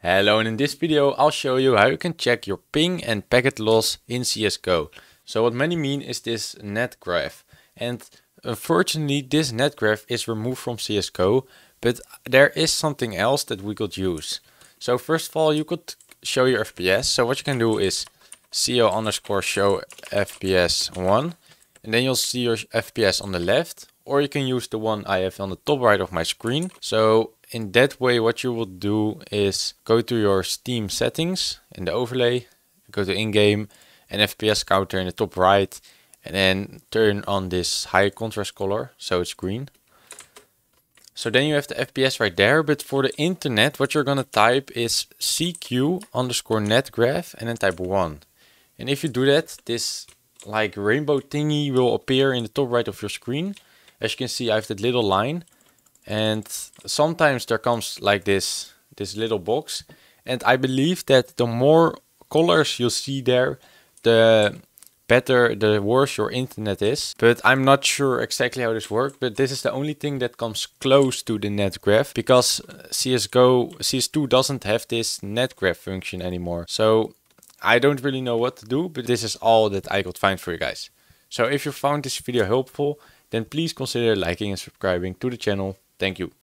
Hello, and in this video I'll show you how you can check your ping and packet loss in CSGO. So what many mean is this net graph, and unfortunately this net graph is removed from CSGO, but there is something else that we could use. So first of all, you could show your FPS. So what you can do is co_show FPS1, and then you'll see your FPS on the left, or you can use the one I have on the top right of my screen. So in that way, what you will do is go to your Steam settings in the overlay, go to in-game and FPS counter in the top right, and then turn on this high contrast color, so it's green. So then you have the FPS right there, but for the internet, what you're gonna type is CQ_netgraph and then type 1. And if you do that, this like rainbow thingy will appear in the top right of your screen. As you can see, I have that little line. And sometimes there comes like this little box, and I believe that the more colors you see there, the better, the worse your internet is. But I'm not sure exactly how this works, but this is the only thing that comes close to the net graph, because CS2 doesn't have this net graph function anymore. So I don't really know what to do, but this is all that I could find for you guys. So if you found this video helpful, then please consider liking and subscribing to the channel. Thank you.